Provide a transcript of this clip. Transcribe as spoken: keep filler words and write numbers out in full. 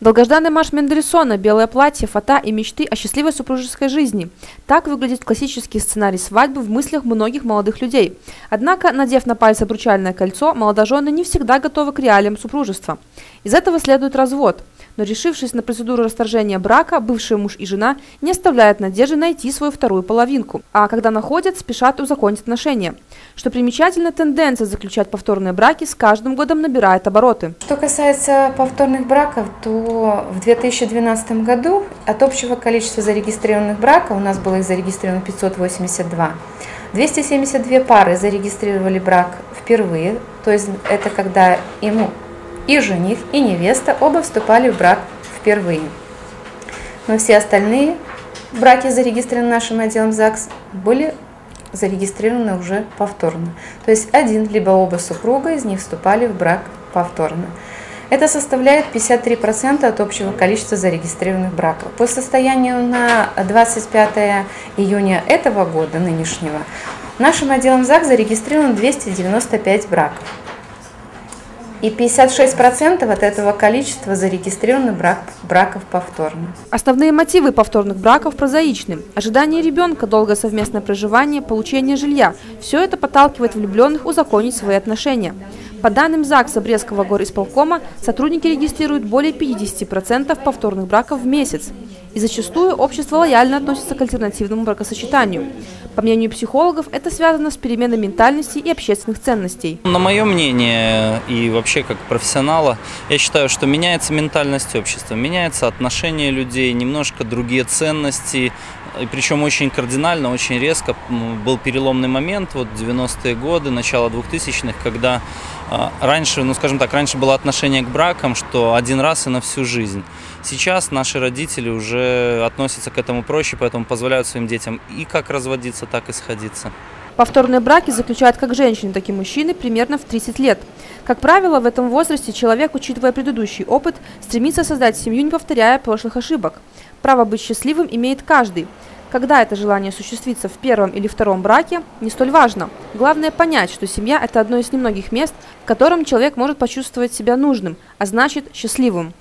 Долгожданный марш Мендельсона, белое платье, фата и мечты о счастливой супружеской жизни. Так выглядит классический сценарий свадьбы в мыслях многих молодых людей. Однако, надев на пальцы обручальное кольцо, молодожены не всегда готовы к реалиям супружества. Из этого следует развод. Но, решившись на процедуру расторжения брака, бывший муж и жена не оставляют надежды найти свою вторую половинку, а когда находят, спешат узаконить отношения. Что примечательно, тенденция заключать повторные браки с каждым годом набирает обороты. Что касается повторных браков, то в две тысячи двенадцатом году от общего количества зарегистрированных браков, у нас было их зарегистрировано пятьсот восемьдесят два, двести семьдесят две пары зарегистрировали брак впервые, то есть это когда ему и жених, и невеста оба вступали в брак впервые. Но все остальные браки, зарегистрированные нашим отделом ЗАГС, были зарегистрированы уже повторно. То есть один либо оба супруга из них вступали в брак повторно. Это составляет пятьдесят три процента от общего количества зарегистрированных браков. По состоянию на двадцать пятое июня этого года, нынешнего, нашим отделом ЗАГС зарегистрировано двести девяносто пять браков. И пятьдесят шесть процентов от этого количества зарегистрированы брак, браков повторно. Основные мотивы повторных браков прозаичны. Ожидание ребенка, долгое совместное проживание, получение жилья – все это подталкивает влюбленных узаконить свои отношения. По данным ЗАГСа Брестского горисполкома, сотрудники регистрируют более пятидесяти процентов повторных браков в месяц. И зачастую общество лояльно относится к альтернативному бракосочетанию. По мнению психологов, это связано с переменой ментальности и общественных ценностей. На мое мнение и вообще как профессионала, я считаю, что меняется ментальность общества, меняется отношение людей, немножко другие ценности. И причем очень кардинально, очень резко был переломный момент, вот девяностые годы, начало двухтысячных, когда раньше, ну скажем так, раньше было отношение к бракам, что один раз и на всю жизнь. Сейчас наши родители уже относятся к этому проще, поэтому позволяют своим детям и как разводиться, так и сходиться. Повторные браки заключают как женщины, так и мужчины примерно в тридцать лет. Как правило, в этом возрасте человек, учитывая предыдущий опыт, стремится создать семью, не повторяя прошлых ошибок. Право быть счастливым имеет каждый. Когда это желание осуществится в первом или втором браке, не столь важно. Главное понять, что семья – это одно из немногих мест, в котором человек может почувствовать себя нужным, а значит счастливым.